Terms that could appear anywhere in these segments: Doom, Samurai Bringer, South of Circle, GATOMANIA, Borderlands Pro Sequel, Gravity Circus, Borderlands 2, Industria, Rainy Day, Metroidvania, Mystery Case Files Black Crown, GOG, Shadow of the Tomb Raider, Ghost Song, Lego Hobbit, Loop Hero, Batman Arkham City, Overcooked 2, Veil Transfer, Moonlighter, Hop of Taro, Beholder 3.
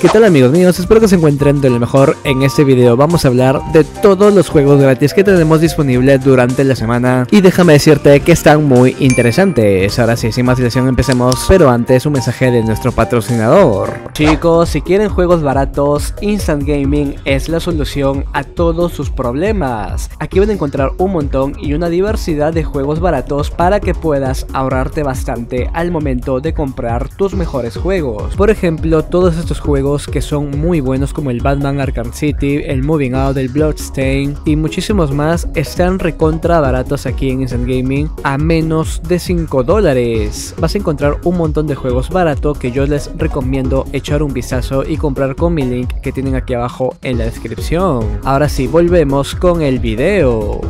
¿Qué tal amigos míos? Espero que se encuentren de lo mejor. En este video vamos a hablar de todos los juegos gratis que tenemos disponibles durante la semana, y déjame decirte que están muy interesantes. Ahora sí, sin más dilación empecemos, pero antes un mensaje de nuestro patrocinador. Chicos, si quieren juegos baratos, Instant Gaming es la solución a todos sus problemas. Aquí van a encontrar un montón y una diversidad de juegos baratos para que puedas ahorrarte bastante al momento de comprar tus mejores juegos. Por ejemplo, todos estos juegos que son muy buenos como el Batman Arkham City, el Moving Out, el Bloodstained y muchísimos más están recontra baratos aquí en Instant Gaming a menos de $5. Vas a encontrar un montón de juegos baratos que yo les recomiendo echar un vistazo y comprar con mi link que tienen aquí abajo en la descripción. Ahora sí, volvemos con el video.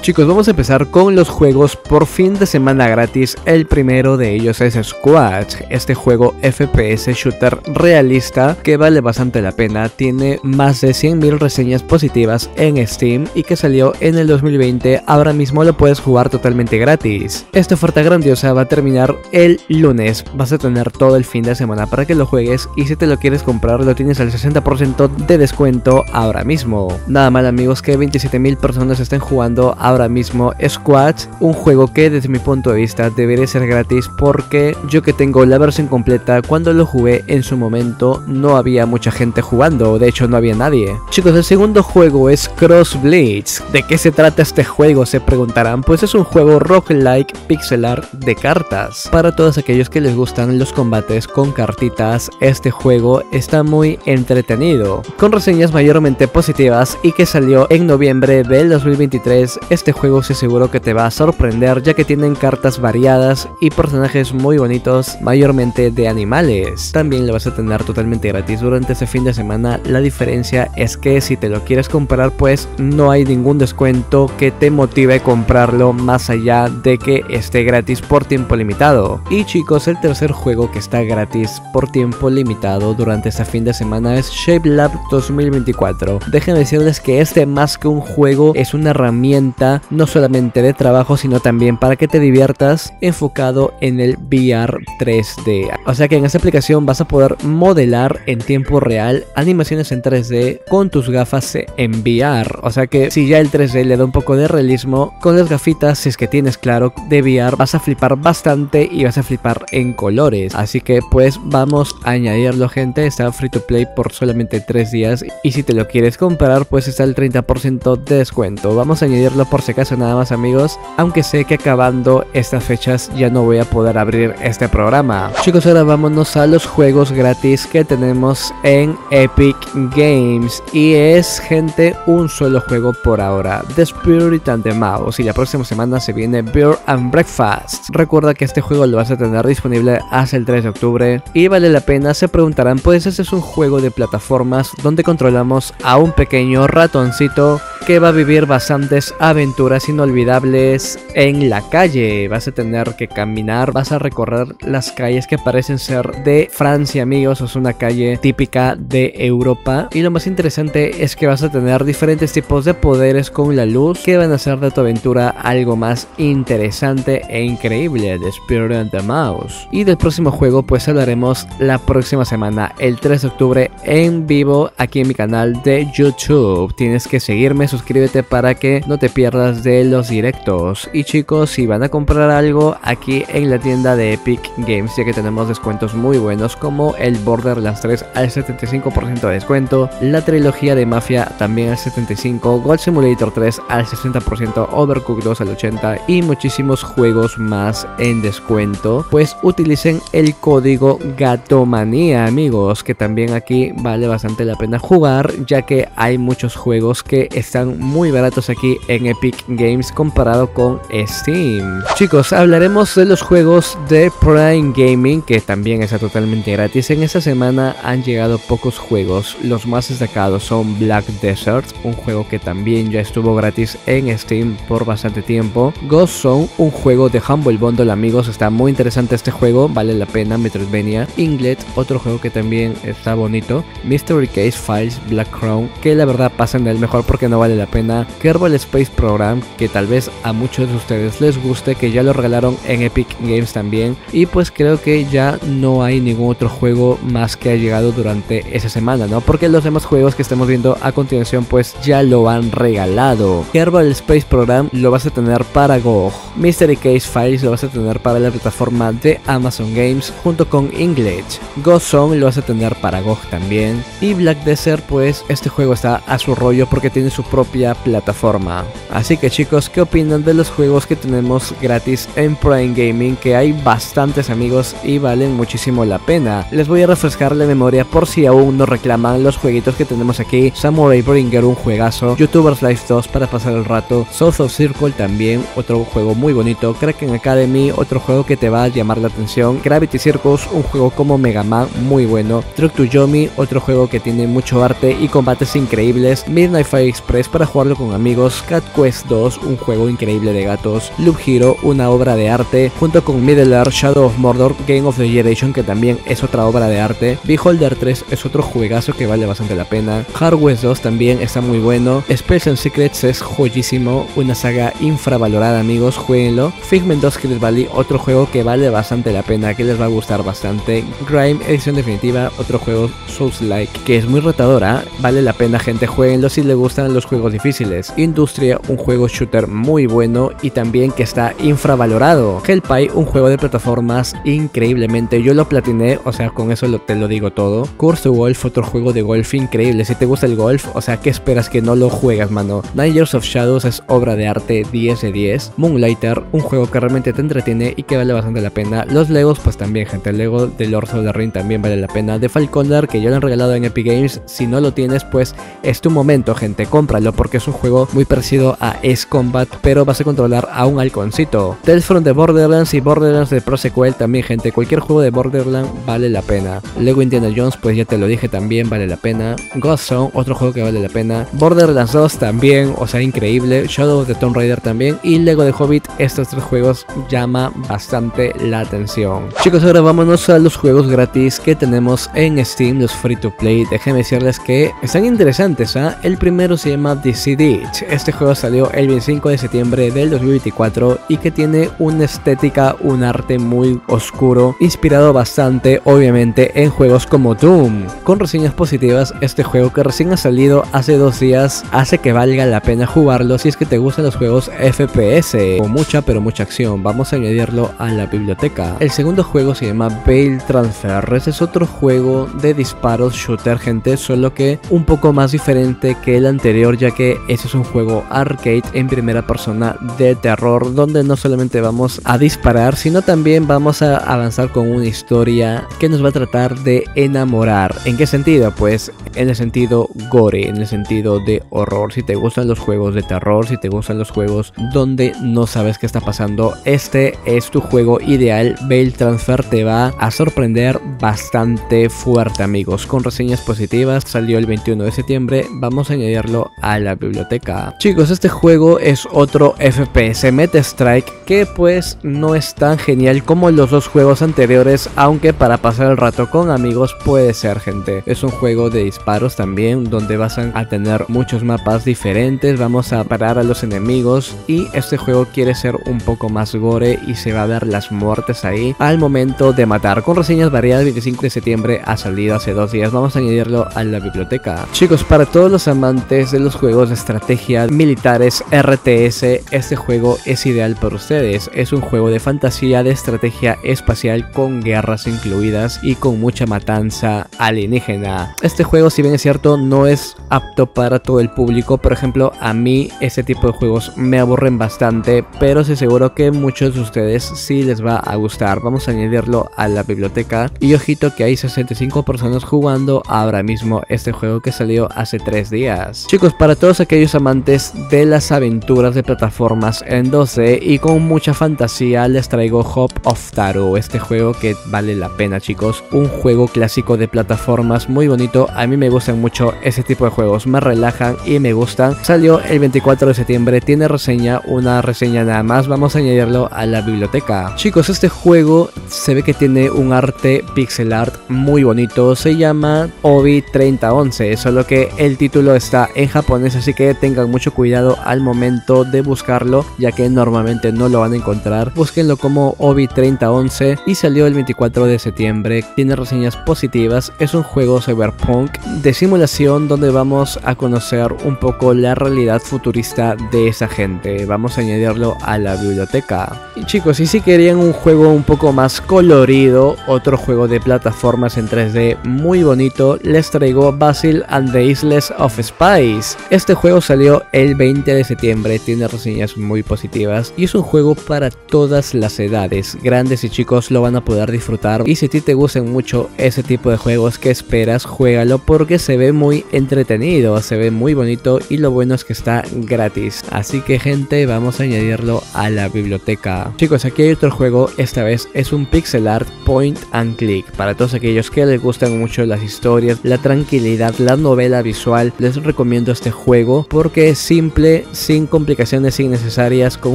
Chicos, vamos a empezar con los juegos por fin de semana gratis. El primero de ellos es Squad, este juego FPS shooter realista que vale bastante la pena. Tiene más de 100.000 reseñas positivas en Steam y que salió en el 2020, ahora mismo lo puedes jugar totalmente gratis. Esta oferta grandiosa va a terminar el lunes, vas a tener todo el fin de semana para que lo juegues y si te lo quieres comprar lo tienes al 60% de descuento ahora mismo. Nada mal amigos que 27.000 personas estén jugando ahora mismo Squad, un juego que desde mi punto de vista debería ser gratis porque yo que tengo la versión completa, cuando lo jugué en su momento no había mucha gente jugando, de hecho no había nadie. Chicos, el segundo juego es Cross Blitz. ¿De qué se trata este juego? Se preguntarán. Pues es un juego roguelike pixelar de cartas. Para todos aquellos que les gustan los combates con cartitas, este juego está muy entretenido, con reseñas mayormente positivas y que salió en noviembre del 2023. Este juego se seguro que te va a sorprender ya que tienen cartas variadas y personajes muy bonitos, mayormente de animales. También lo vas a tener totalmente gratis durante este fin de semana. La diferencia es que si te lo quieres comprar pues no hay ningún descuento que te motive a comprarlo más allá de que esté gratis por tiempo limitado. Y chicos, el tercer juego que está gratis por tiempo limitado durante este fin de semana es Shape Lab 2024. Déjenme decirles que este más que un juego es una herramienta no solamente de trabajo sino también para que te diviertas, enfocado en el VR 3D. O sea que en esta aplicación vas a poder modelar en tiempo real animaciones en 3D con tus gafas en VR. O sea que si ya el 3D le da un poco de realismo, con las gafitas, si es que tienes claro de VR, vas a flipar bastante y vas a flipar en colores. Así que pues vamos a añadirlo gente, está free to play por solamente 3 días y si te lo quieres comprar pues está el 30% de descuento. Vamos a añadirlo por si acaso nada más amigos, aunque sé que acabando estas fechas ya no voy a poder abrir este programa. Chicos, ahora vámonos a los juegos gratis que tenemos en Epic Games y es gente un solo juego por ahora, The Spirit and the Mouse, y la próxima semana se viene Beer and Breakfast. Recuerda que este juego lo vas a tener disponible hasta el 3 de octubre y vale la pena. Se preguntarán, pues este es un juego de plataformas donde controlamos a un pequeño ratoncito que va a vivir bastantes aventuras inolvidables en la calle. Vas a tener que caminar, vas a recorrer las calles que parecen ser de Francia amigos, es una calle típica de Europa y lo más interesante es que vas a tener diferentes tipos de poderes con la luz que van a hacer de tu aventura algo más interesante e increíble. The Spirit and the Mouse. Y del próximo juego pues hablaremos la próxima semana, el 3 de octubre en vivo aquí en mi canal de YouTube. Tienes que seguirme, suscríbete para que no te pierdas de los directos. Y chicos, si van a comprar algo aquí en la tienda de Epic Games, ya que tenemos descuentos muy buenos como el Borderlands 3 al 75% de descuento, la trilogía de Mafia también al 75%, Gold Simulator 3 al 60%, Overcooked 2 al 80% y muchísimos juegos más en descuento. Pues utilicen el código GATOMANIA amigos, que también aquí vale bastante la pena jugar ya que hay muchos juegos que están muy baratos aquí en Epic Epic Games comparado con Steam. Chicos, hablaremos de los juegos de Prime Gaming, que también está totalmente gratis. En esta semana han llegado pocos juegos. Los más destacados son Black Desert, un juego que también ya estuvo gratis en Steam por bastante tiempo. Ghost Song, un juego de Humble Bundle, amigos, está muy interesante este juego, vale la pena. Metroidvania. Inglet, otro juego que también está bonito. Mystery Case Files Black Crown, que la verdad pasan del mejor porque no vale la pena. Kerbal Space Program, que tal vez a muchos de ustedes les guste, que ya lo regalaron en Epic Games también. Y pues creo que ya no hay ningún otro juego más que ha llegado durante esa semana, ¿no? Porque los demás juegos que estamos viendo a continuación pues ya lo han regalado. Kerbal Space Program lo vas a tener para GOG. Mystery Case Files lo vas a tener para la plataforma de Amazon Games junto con Inglet. Ghost Song lo vas a tener para GOG también. Y Black Desert, pues este juego está a su rollo porque tiene su propia plataforma. Así que chicos, ¿qué opinan de los juegos que tenemos gratis en Prime Gaming? Que hay bastantes, amigos, y valen muchísimo la pena. Les voy a refrescar la memoria por si aún no reclaman los jueguitos que tenemos aquí. Samurai Bringer, un juegazo. Youtubers Life 2 para pasar el rato. South of Circle también, otro juego muy bonito. Kraken Academy, otro juego que te va a llamar la atención. Gravity Circus, un juego como Mega Man muy bueno. Truck to Yomi, otro juego que tiene mucho arte y combates increíbles. Midnight Fire Express para jugarlo con amigos. Cat Quest 2, un juego increíble de gatos. Loop Hero, una obra de arte, junto con Middle Earth, Shadow of Mordor, Game of the Generation, que también es otra obra de arte. Beholder 3 es otro juegazo que vale bastante la pena. Hardware 2 también está muy bueno. Space and Secrets es joyísimo, una saga infravalorada, amigos, jueguenlo. Figment 2 Creed Valley, otro juego que vale bastante la pena, que les va a gustar bastante. Grime edición definitiva, otro juego Souls-like, que es muy retadora, vale la pena, gente, jueguenlo si les gustan los juegos difíciles. Industria, un juego shooter muy bueno y también que está infravalorado. Hellpie, un juego de plataformas increíblemente, yo lo platiné, o sea, con eso te lo digo todo. Curse to Golf, otro juego de golf increíble, si te gusta el golf, o sea, ¿qué esperas que no lo juegas, mano? Nine Years of Shadows es obra de arte, 10 de 10. Moonlighter, un juego que realmente te entretiene y que vale bastante la pena. Los Legos, pues también, gente, el Lego de Lord of the Ring también vale la pena. The Falconer, que ya lo han regalado en Epic Games, si no lo tienes, pues es tu momento, gente, cómpralo porque es un juego muy parecido a Ace Combat, pero vas a controlar a un halconcito. Tales from the Borderlands y Borderlands de Pro Sequel también, gente, cualquier juego de Borderlands vale la pena. Lego Indiana Jones, pues ya te lo dije, también vale la pena. Ghost Song, otro juego que vale la pena. Borderlands 2 también, o sea, increíble. Shadow of the Tomb Raider también y Lego de Hobbit, estos tres juegos llaman bastante la atención. Chicos, ahora vámonos a los juegos gratis que tenemos en Steam, los free to play. Déjenme decirles que están interesantes, ¿eh? El primero se llama The Seed Itch. Este juego salió el 25 de septiembre del 2024 y que tiene una estética, un arte muy oscuro, inspirado bastante obviamente en juegos como Doom. Con reseñas positivas, este juego que recién ha salido hace 2 días hace que valga la pena jugarlo si es que te gustan los juegos FPS con mucha pero mucha acción. Vamos a añadirlo a la biblioteca. El segundo juego se llama Veil Transfer. Este es otro juego de disparos shooter, gente, solo que un poco más diferente que el anterior, ya que este es un juego arcade en primera persona de terror, donde no solamente vamos a disparar, sino también vamos a avanzar con una historia que nos va a tratar de enamorar. ¿En qué sentido? Pues en el sentido gore, en el sentido de horror. Si te gustan los juegos de terror, si te gustan los juegos donde no sabes qué está pasando, este es tu juego ideal. Veil Transfer te va a sorprender bastante fuerte, amigos. Con reseñas positivas, salió el 21 de septiembre. Vamos a añadirlo a la biblioteca. Chicos, este juego es otro FPS Meta Strike, que pues no es tan genial como los dos juegos anteriores, aunque para pasar el rato con amigos puede ser, gente. Es un juego de disparos también, donde vas a tener muchos mapas diferentes, vamos a parar a los enemigos y este juego quiere ser un poco más gore y se va a ver las muertes ahí al momento de matar. Con reseñas variadas, 25 de septiembre ha salido hace 2 días. Vamos a añadirlo a la biblioteca. Chicos, para todos los amantes de los juegos de estrategia, militares, RTS, este juego es ideal para ustedes. Es un juego de fantasía, de estrategia espacial con guerras incluidas y con mucha matanza alienígena. Este juego, si bien es cierto, no es apto para todo el público. Por ejemplo, a mí este tipo de juegos me aburren bastante, pero estoy seguro que muchos de ustedes sí les va a gustar. Vamos a añadirlo a la biblioteca y ojito que hay 65 personas jugando ahora mismo este juego que salió hace 3 días. Chicos, para todos aquellos amantes de la las aventuras de plataformas en 2D y con mucha fantasía les traigo Hop of Taro, este juego que vale la pena, chicos. Un juego clásico de plataformas muy bonito, a mí me gustan mucho ese tipo de juegos, me relajan y me gustan. Salió el 24 de septiembre, tiene reseña, una reseña nada más, vamos a añadirlo a la biblioteca. Chicos, este juego se ve que tiene un arte pixel art muy bonito, se llama Obi-3011, solo que el título está en japonés, así que tengan mucho cuidado al momento de buscarlo, ya que normalmente no lo van a encontrar. Búsquenlo como Obi-3011 y salió el 24 de septiembre, tiene reseñas positivas, es un juego cyberpunk de simulación donde vamos a conocer un poco la realidad futurista de esa gente, vamos a añadirlo a la biblioteca. Y chicos, y si querían un juego un poco más colorido, otro juego de plataformas en 3D muy bonito, les traigo Basil and the Isles of Spice. Este juego salió el 20 de septiembre, tiene reseñas muy positivas y es un juego para todas las edades, grandes y chicos lo van a poder disfrutar, y si a ti te gustan mucho ese tipo de juegos, que esperas? Juégalo porque se ve muy entretenido, se ve muy bonito y lo bueno es que está gratis, así que gente, vamos a añadirlo a la biblioteca. Chicos, aquí hay otro juego, esta vez es un pixel art point and click, para todos aquellos que les gustan mucho las historias, la tranquilidad, la novela visual, les recomiendo este juego porque es simple, sin complicaciones innecesarias, con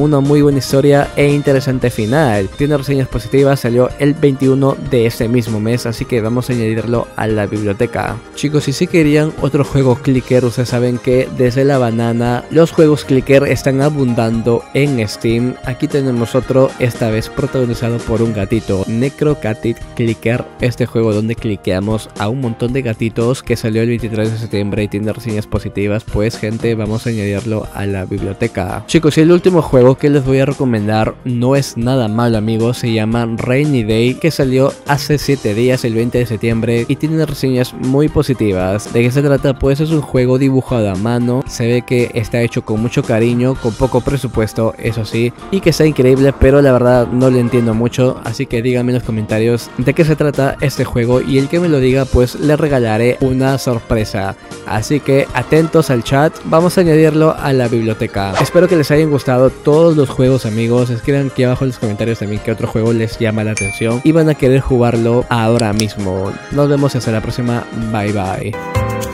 una muy buena historia e interesante final. Tiene reseñas positivas, salió el 21 de ese mismo mes, así que vamos a añadirlo a la biblioteca. Chicos, y si querían otro juego clicker, ustedes saben que desde la banana los juegos clicker están abundando en Steam. Aquí tenemos otro, esta vez protagonizado por un gatito, Necrocatit Clicker, este juego donde cliqueamos a un montón de gatitos, que salió el 23 de septiembre y tiene reseñas positivas, pues gente, vamos a añadirlo a la biblioteca. Chicos, y el último juego que les voy a recomendar no es nada malo, amigos, se llama Rainy Day, que salió hace 7 días, el 20 de septiembre, y tiene reseñas muy positivas. ¿De qué se trata? Pues es un juego dibujado a mano, se ve que está hecho con mucho cariño, con poco presupuesto, eso sí, y que está increíble, pero la verdad no lo entiendo mucho, así que díganme en los comentarios de qué se trata este juego, y el que me lo diga, pues le regalaré una sorpresa, así que atentos al chat, vamos a añadirlo a la biblioteca. Espero que les hayan gustado todos los juegos, amigos, escriban aquí abajo en los comentarios también qué otro juego les llama la atención y van a querer jugarlo ahora mismo. Nos vemos hasta la próxima, bye bye.